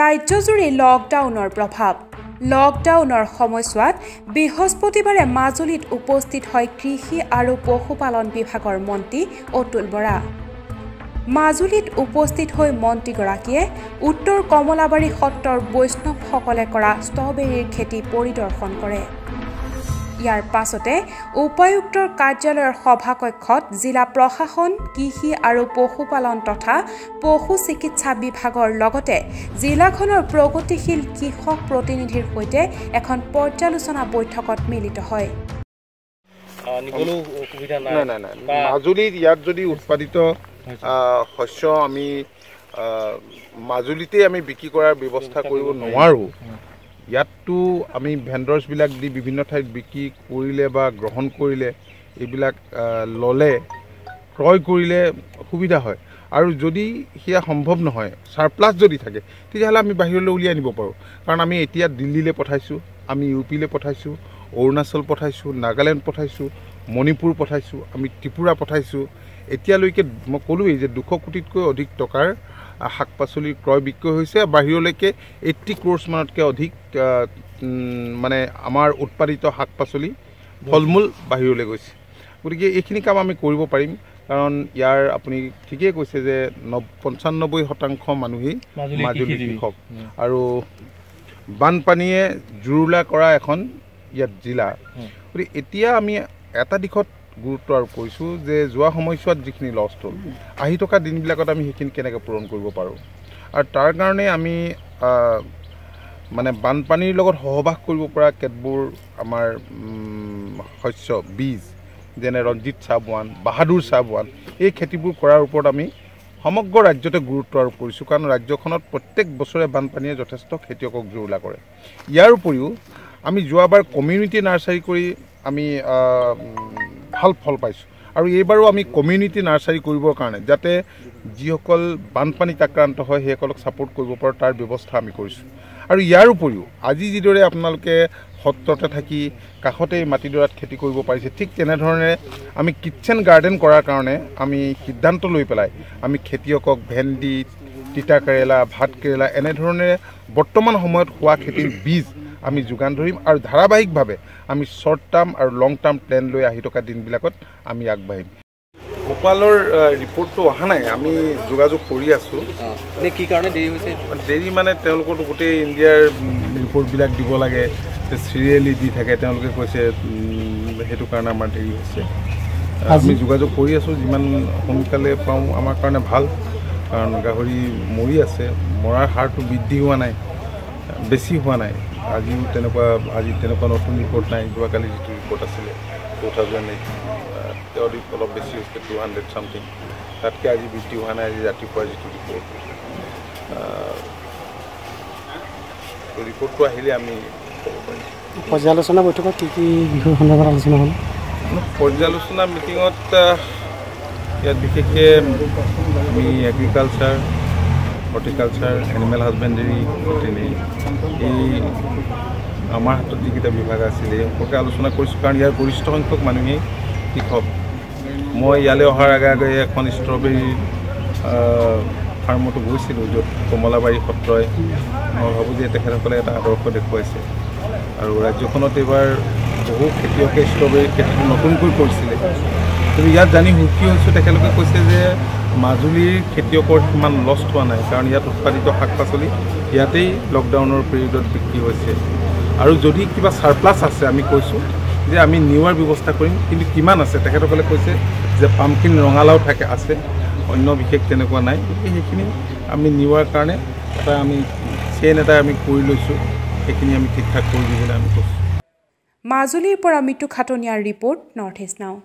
ৰাজ্যজুৰি লকডাউনৰ প্ৰভাৱ লকডাউনৰ সময়ছোৱাত বৃহস্পতিবাৰে মাজুলীত উপস্থিত হয় কৃষি আৰু পশুপালন বিভাগৰ মন্ত্ৰী অতুল বৰা মাজুলীত উপস্থিত হৈ মন্ত্ৰীগৰাকীয়ে উত্তৰ কমলাবাৰী সত্ৰৰ বৈষ্ণৱসকলে কৰা ষ্ট্ৰবেৰীৰ খেতি পৰিদৰ্শন কৰে ইয়াৰ পাছতে উপায়ুক্তৰ কাৰ্যালয়ৰ সভাকক্ষত জিলা প্ৰশাসন কৃষি আৰু পশুপালন তথা পশু চিকিৎসা বিভাগৰ লগতে জিলাখনৰ প্ৰগতিশীল কৃষক প্ৰতিনিধিৰ সৈতে এখন পৰ্যালোচনা বৈঠকত মিলিত হয় নিবলু সুবিধা নাই মাজুলী ইয়াত যদি উৎপাদিত শস্য আমি মাজুলীতে আমি বিক্ৰী কৰাৰ ব্যৱস্থা কৰিব নোৱাৰো ইয়াতটো আমি ভেন্ডৰছ বিলাক দি বিভিন্ন ঠাইত বিক্ৰী কৰিলে বা গ্ৰহণ কৰিলে এইবিলাক ললে ক্ৰয় কৰিলে সুবিধা হয় আৰু যদি হিয়া সম্ভৱ নহয় সাৰপ্লাস যদি থাকে তেতিয়াহলে আমি বাহিৰলৈ উলিয়াই নিব পাৰো কাৰণ আমি এতিয়া দিল্লীলৈ পঠাইছো আমি ইউপিলৈ পঠাইছো অৰুণাচল পঠাইছো নাগালেণ্ড পঠাইছো মণিপুৰ পঠাইছো আমি ত্ৰিপুৰা পঠাইছো এতিয়ালৈকে মই ক'লোই যে 200 কোটিতকৈ অধিক টকাৰ হাকপাছলি ক্ৰয় বিক্ৰয় হৈছে বাহিৰলৈকে 80 কোটি মানতকে অধিক মানে আমাৰ উৎপাদিত হাকপাছলি ফলমূল বাহিৰলৈ গৈছে গতিকে এইখিনি কাম আমি কৰিব পাৰিম কাৰণ ইয়াৰ আপুনি ঠিকে কৈছে যে 95% মানুহে মাজুলী কৃষক আৰু বানপানীয়ে জুৰুলা কৰা এখন ইয়াত জিলা গতিকে এতিয়া আমি এটা দিখত গুৰুত্ব আৰোপ কৰিছো যে যোৱা সময়ছোৱাত যিখিনি লষ্ট হ'ল আহি থকা দিনবিলাকত আমি হেকিন কেনেকৈ পূৰণ কৰিব পাৰো আৰু তাৰ কাৰণে আমি মানে বানপানীৰ লগত সহবাস কৰিব পৰা কেতবোৰ আমাৰ শস্য বীজ যেনে ৰঞ্জিত চাবৱান বাহাদুৰ চাবৱান এই খেতিবোৰ কৰাৰ ওপৰত আমি সমগ্ৰ ৰাজ্যতে গুৰুত্ব আৰোপ কৰিছো কাৰণ ৰাজ্যখনত প্ৰত্যেক বছৰে বানপানীয়ে যথেষ্ট খেতিয়কক জুৰুলা কৰে ইয়াৰ উপৰিও আমি যোৱাবাৰ কমিউনিটি নাৰ্সাৰী কৰি আমি ভাল ফল পাইছো আৰু এইবাৰো আমি কমিউনিটি নাৰ্সাৰি কৰিবৰ কাৰণে যাতে যিসকল বানপানীত আক্ৰান্ত হয় হেকলক সাপোৰ্ট কৰিব পৰা তাৰ ব্যৱস্থা আমি কৰিছো আৰু ইয়াৰ উপৰিও আজি যিদৰে আপোনালোকে সত্ৰতে থাকি কাখতে মাটিডৰাত খেতি কৰিব পাৰিছে ঠিক তেনে ধৰণে আমি কিটচেন গাৰ্ডেন কৰাৰ কাৰণে আমি সিদ্ধান্ত লৈ পেলাই আমি খেতিয়কক ভেন্ডি তিতা কেৰেলা ভাত কেৰেলা এনে ধৰণে বৰ্তমান সময়ত হোৱা খেতিৰ বীজ আমি যোগান ধৰিম আৰু ধাৰাবাহিকভাৱে আমি শৰ্ট টাৰ্ম আৰু লং টাৰ্ম প্ল্যান লৈ আহি থকা দিনবিলাকত আমি আগবাঢ়িম গোপালৰ ৰিপৰ্টটো অহা নাই আমি যোগাযোগ কৰি আছো মানে কি কাৰণে দেৰি হৈছে দেৰি মানে তেওঁলোকৰ গোটে ইণ্ডিয়াৰ ৰিপৰ্টবিলাক দিব লাগে তে সিৰিয়ালি দি থাকে তেওঁলোকে কৈছে হেতু কাৰণে আমাৰ দেৰি হৈছে আমি যোগাযোগ কৰি আছো যিমান সোনকালে পাওঁ আমাৰ কাৰণে ভাল কাৰণ গাহৰি মৰি আছে মৰাৰ হাৰটো বৃদ্ধি হোৱা নাই বেছি হোৱা নাই আজি তেনেকুৱা নতুন ৰিপৰ্ট নাই যোৱাকালি যিটো ৰিপৰ্ট আছিলে 2008 অলপ অলপ বেছি হৈছে 200 something তাতকৈ আজি বৃদ্ধি হোৱা নাই আজি ৰাতিপুৱা যিটো ৰিপৰ্টটো আহিলে আমি পৰ্যালোচনা বৈঠকত কি কি বিষয় সন্দৰ্ভত আলোচনা হ'ল পৰ্যালোচনা মিটিঙত ইয়াত বিশেষকৈ আমি agriculture horticulture animal husbandry veterinary এই আমার হাতত যিকিটা বিভাগ আসলে সকলকে আলোচনা করছো কারণ ইয়ার গরিষ্ঠ সংখ্যক মানুষই কৃষক মই ইয়ালে অহার আগে আগে এখন স্ট্রবেরি ফার্মতো গৈছিল যত কমলাবাৰী সত্ৰই মই ভাবো যে তেখেতসকলে এটা আদৰ্শ দেখুৱাইছে আৰু ৰাজ্যখনত এবাৰ বহু খেতিয়কে স্ট্ৰবেৰি খেতি নতুনকৈ কৰিছিল কিন্তু ইয়াত জানি সুখী হৈছো তেখেতলোকে কৈছে যে মাজুলীৰ খেতিয়কৰ কিমান লষ্ট হোৱা নাই কাৰণ ইয়াত উৎপাদিত শাক পাচলি ইয়াতেই লকডাউনৰ পিৰিয়ডত বিক্ৰী হৈছে আৰু যদি কিবা সাৰপ্লাস আছে আমি কৈছো যে আমি নিয়াৰ ব্যৱস্থা কৰিম কিন্তু কিমান আছে তেখেতসকলে কৈছে যে পাম্পকিন ৰঙালাও থাকে আছে অন্য বিশেষ তেনেকুৱা নাই সেইখিনি আমি নিয়াৰ কাৰণে এটা আমি চেইন এটা আমি কৰি লৈছো সেইখিনি আমি ঠিকঠাক কৰি দিবলৈ আমি কৈছো মাজুলীৰ পৰা Mitu Khataniar report north east নাও